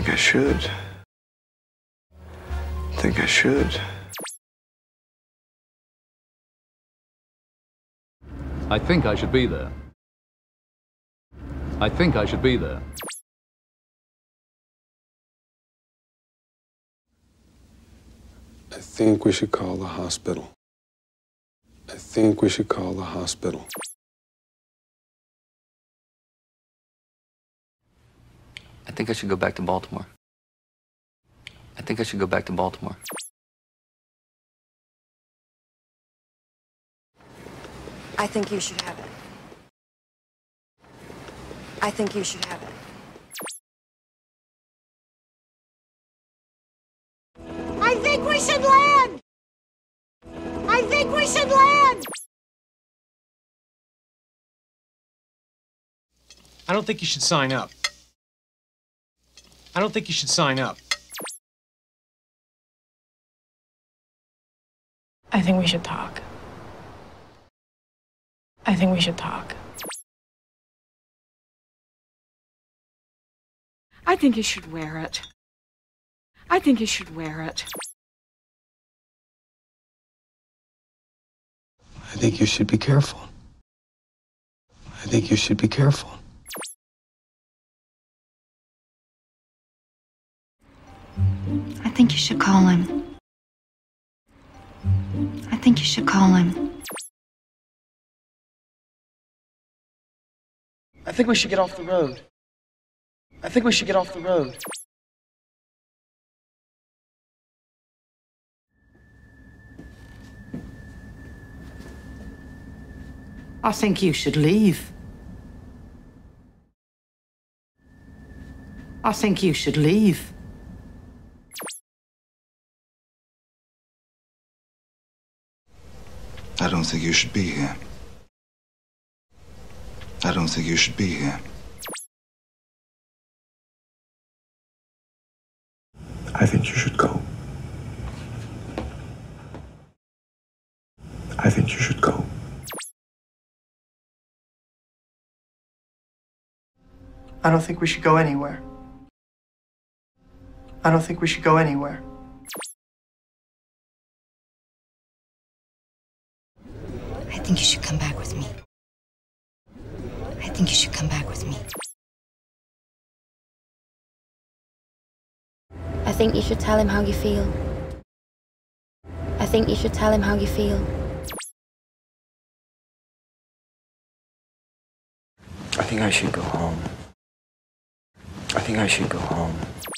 think I should. I think I should. I think I should be there. I think I should be there. I think we should call the hospital. I think we should call the hospital. I think I should go back to Baltimore. I think I should go back to Baltimore. I think you should have it. I think you should have it. I think we should land! I think we should land! I don't think you should sign up. I don't think you should sign up. I think we should talk. I think we should talk. I think you should wear it. I think you should wear it. I think you should be careful. I think you should be careful. I think you should call him. I think you should call him. I think we should get off the road. I think we should get off the road. I think you should leave. I think you should leave. I don't think you should be here. I don't think you should be here. I think you should go. I think you should go. I don't think we should go anywhere. I don't think we should go anywhere. I think you should come back with me. I think you should come back with me. I think you should tell him how you feel. I think you should tell him how you feel. I think I should go home. I think I should go home.